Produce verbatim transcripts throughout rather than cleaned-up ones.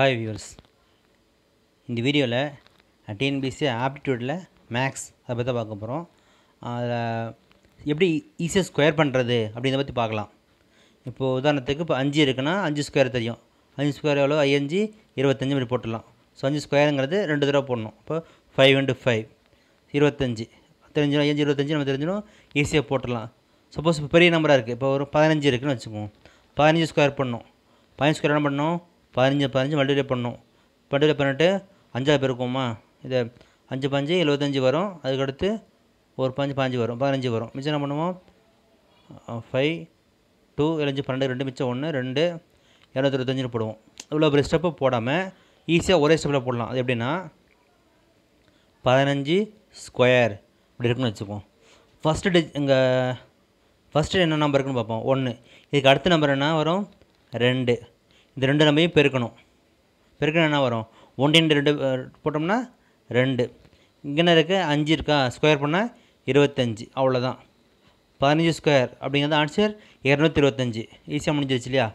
Hi viewers, in the video la T N P S C aptitude la max adha patti paakaporam adha eppadi easy square pandrathu appadina patti paakalam ipo udhanathukku ipo five irukna five square theriyum five square evlo five twenty-five mari pottalam so five square engradhu rendu thara podnom ipo five into five twenty-five therinjum five twenty-five namu therinjum easy pottalam suppose periya number ah irukku ipo oru fifteen irukna vechukom fifteen square pannom fifteen square enna pannom fifteen fifteen multiply பண்ணனும் multiply பண்ணிட்டு five ஆ பெருக்குமா இது five five seventy-five வரும் அதுக்கு அடுத்து ஒரு five five வரும் fifteen வரும் மிச்சம் என்ன பண்ணுவோம் five two seven twelve two மிச்சம் one two two twenty-five னு போடுவோம் இவ்வளவு பெரிய ஸ்டெப் போடாம ஈஸியா ஒரே ஸ்டெப்ல போடலாம் அது எப்படினா fifteen ஸ்கொயர் இப்படி இருக்குன்னு வெச்சுப்போம் ஃபர்ஸ்ட் எங்க ஃபர்ஸ்ட் என்ன நம்பர் இருக்குன்னு பாப்போம் one இதுக்கு அடுத்த நம்பர் என்ன வரும் two இந்த ரெண்டு நம்பரையும் பெருக்கணும் பெருக்கணும் என்ன வரும் one into two போட்டோம்னா two இங்க என்ன இருக்கு five இருக்கா ஸ்கொயர் பண்ணா twenty-five அவ்வளவுதான் fifteen ஸ்கொயர் அப்படிங்கறது ஆன்சர் two twenty-five ஈஸியா முடிஞ்சிருச்சு இல்லையா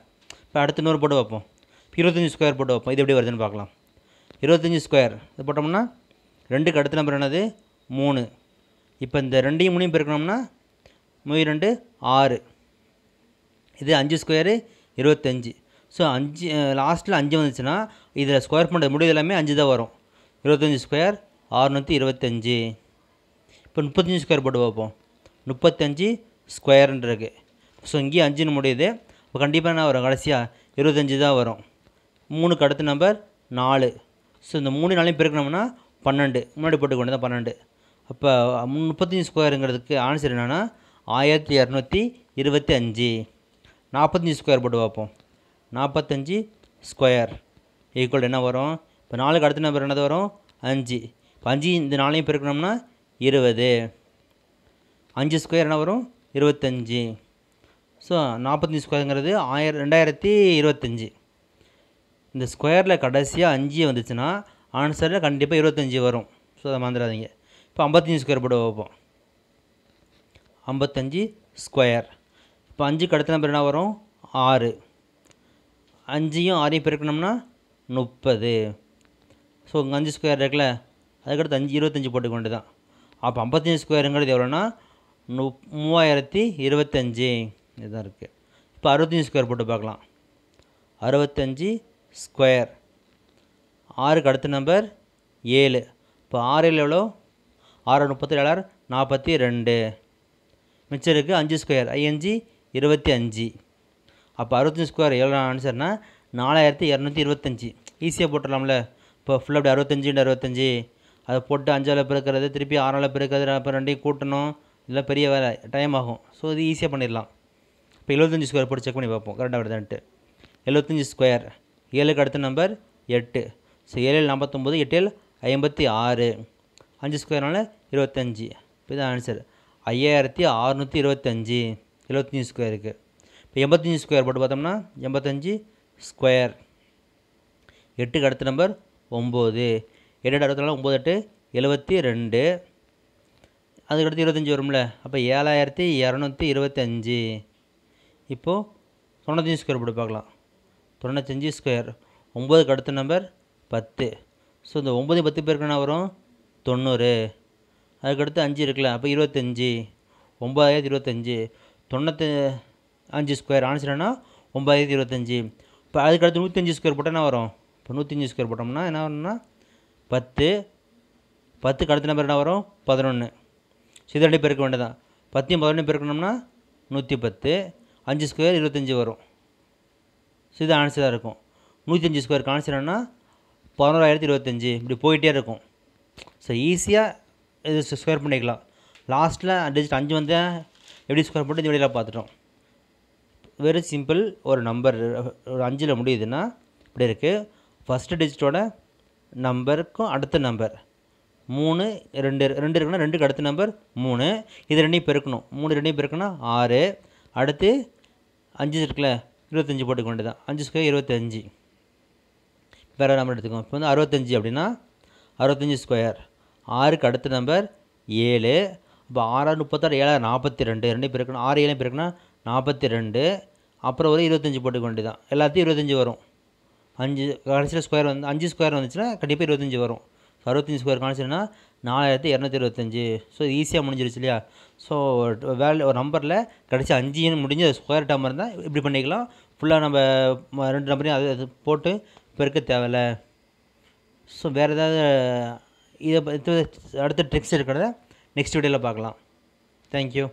இப்போ அடுத்து one hundred போட்டு வைப்போம் twenty-five ஸ்கொயர் போட்டு வைப்போம் இது எப்படி வருதுன்னு பார்க்கலாம் twenty-five ஸ்கொயர் இது போட்டோம்னா two க்கு அடுத்த நம்பர் என்னது three இப்போ இந்த two யும் three யும் பெருக்கணும்னா three two six இது five square twenty-five so five last la five வந்துச்சுனா இதல ஸ்கொயர் பண்ண முடியல எல்லாமே five தான் வரும் twenty-five ஸ்கொயர் six twenty-five இப்போ thirty-five ஸ்கொயர் போட்டு பாப்போம் thirty-five ஸ்கொயர் ன்ற இருக்கு சோ இங்க five னு முடியுது அப்ப கண்டிப்பா என்ன வரும் கடைசியா twenty-five தான் வரும் three க்கு அடுத்து நம்பர் four சோ இந்த three நாளையும் பெருக்கணும்னா twelve முன்னாடி போட்டு கொண்டா twelve அப்ப thirty-five ஸ்கொயர்ங்கிறதுக்கு ஆன்சர் என்னன்னா twelve twenty-five forty-five ஸ்கொயர் போட்டு பாப்போம் forty-five square equal என்ன வரும் இப்போ four க்கு அடுத்து நம்பர் என்னது வரும் five இப்போ five இந்த four-ஐயும் பெருக்கணும்னா twenty five ஸ்கொயர் என்ன வரும் twenty-five so forty-five ஸ்கொயர்ங்கிறது twenty twenty-five இந்த ஸ்கொயர்ல கடைசியா five வந்துச்சுனா ஆன்சர்ல கண்டிப்பா twenty-five வரும் சோ அத மறந்துடாதீங்க இப்போ fifty-five ஸ்கொயர் போட்டு வைப்போம் fifty-five ஸ்கொயர் இப்போ five க்கு அடுத்து நம்பர் என்ன வரும் six five யும் six யும் பெருக்கணும்னா thirty சோ five ஸ்கொயர் இருக்குல அதுக்கு அடுத்து five twenty-five போட்டுக்கொண்டதான் அப்ப fifty-five ஸ்கொயர்ங்கிறது எவ்வளவுனா three thousand twenty-five இதான் இருக்கு இப்போ sixty-five ஸ்கொயர் போட்டு பார்க்கலாம் sixty-five ஸ்கொயர் six க்கு அடுத்து நம்பர் seven இப்போ six எவ்வளவு six thirty-seven forty-two மிச்சம் இருக்கு five ஸ்கொயர் five twenty-five அப்ப sixty-five ஸ்கொயர் எவ்வளவு ஆன்சர்னா forty-two twenty-five ஈஸியா போட்டுறலாம்ல இப்போ ஃபுல்லா sixty-five * sixty-five அத போட்டு five ஆல பெருக்குறது திருப்பி six ஆல பெருக்குறது அப்புறம் ரெண்டையும் கூட்டணும் இல்ல பெரிய வேலை டைம் ஆகும் சோ இது ஈஸியா பண்ணிரலாம் இப்போ seventy-five ஸ்கொயர் போட்டு செக் பண்ணி பாப்போம் கரெக்ட்டா வருதான்னு seventy-five ஸ்கொயர் seven க்கு அடுத்த number eight so seven forty-nine eight fifty-six five ஸ்கொயர்னால twenty-five இதுதான் ஆன்சர் fifty-six twenty-five seventy-five ஸ்கொயருக்கு இப்போ eighty-five ஸ்கொயர் போட்டு பார்த்தோம்னா eighty-five ஸ்கொயர் eight க்கு அடுத்து number nine eight sixty-four seventy-two அதுக்கு அடுத்து twenty-five வரும்ல அப்ப seventy-two twenty-five இப்போ ninety-five ஸ்கொயர் போட்டு பார்க்கலாம் ninety-five ஸ்கொயர் nine க்கு அடுத்து நம்பர் ten சோ இந்த nine ten பெருக்குனா வரும் ninety அதுக்கு அடுத்து five இருக்குல அப்ப twenty-five nine thousand twenty-five ninety five square ஆன்சர்னா nine twenty-five இப்போ அதுக்கு அடுத்து one oh five ஸ்கொயர் போட்டா என்ன வரும் இப்போ one oh five ஸ்கொயர் போட்டோம்னா என்ன வரும்னா ten ten க்கு அடுத்த நம்பர் என்ன வரும் eleven சோ இத ரெண்டு பெருக்க வேண்டியதான் ten ம் eleven பெருக்கணும்னா one ten five square twenty-five வரும் சோ இது ஆன்சரா இருக்கும் one oh five ஸ்கொயர் ஆன்சர்னா eleven twenty-five இப்படி போயிட்டே இருக்கும் சோ ஈஸியா இது ஸ்கொயர் பண்ணிக்கலாம் லாஸ்ட்ல டிஜிட் five வந்தா எப்படி ஸ்கொயர் போட்டு இந்த வீடியோல பாத்துட்டோம் very simple ஒரு நம்பர் five ல முடியுதுனா இப்படி இருக்கு ஃபர்ஸ்ட் டிஜிட்டோட நம்பருக்கு அடுத்த நம்பர் three two two இருக்குனா two க்கு அடுத்த நம்பர் three இது ரெண்டையும் பெருக்கணும் three ரெண்டையும் பெருக்கனா six அடுத்து five இருக்குல twenty-five போட்டு கொண்டதான் five square twenty-five வேற நம்பர் எடுத்துக்கோங்க இப்போ வந்து sixty-five அப்படினா sixty-five square six க்கு அடுத்த நம்பர் seven அப்ப six thirty-six seven forty-two ரெண்டையும் பெருக்கணும் six ஏழையும் பெருக்கனா forty-two அப்புறம் ஒரு twenty-five போட்டு கொண்டதான் எல்லாத்தையும் twenty-five வரும் அஞ்சு கடைசியில் ஸ்கொயர் வந்து அஞ்சு ஸ்கொயர் வந்துச்சுன்னா கண்டிப்பாக இருபத்தஞ்சி வரும். ஸோ அறுபத்தஞ்சி ஸ்கொயர் காணிச்சுன்னா நாலாயிரத்தி இரநூத்தி இருபத்தஞ்சி. ஸோ ஈஸியாக முடிஞ்சிருச்சு இல்லையா. ஸோ வேல்யூ ஒரு நம்பரில் கடைசி அஞ்சுன்னு முடிஞ்சு ஸ்கொயர் டேம் இருந்தால் இப்படி பண்ணிக்கலாம். ஃபுல்லாக நம்ம ரெண்டு நம்பரையும் அது போட்டு பெருக்க தேவையில்லை. ஸோ வேறு ஏதாவது இதை அடுத்த ட்ரிக்ஸ் இருக்கிறத நெக்ஸ்ட் வீடியோவில் பார்க்கலாம். தேங்க்யூ.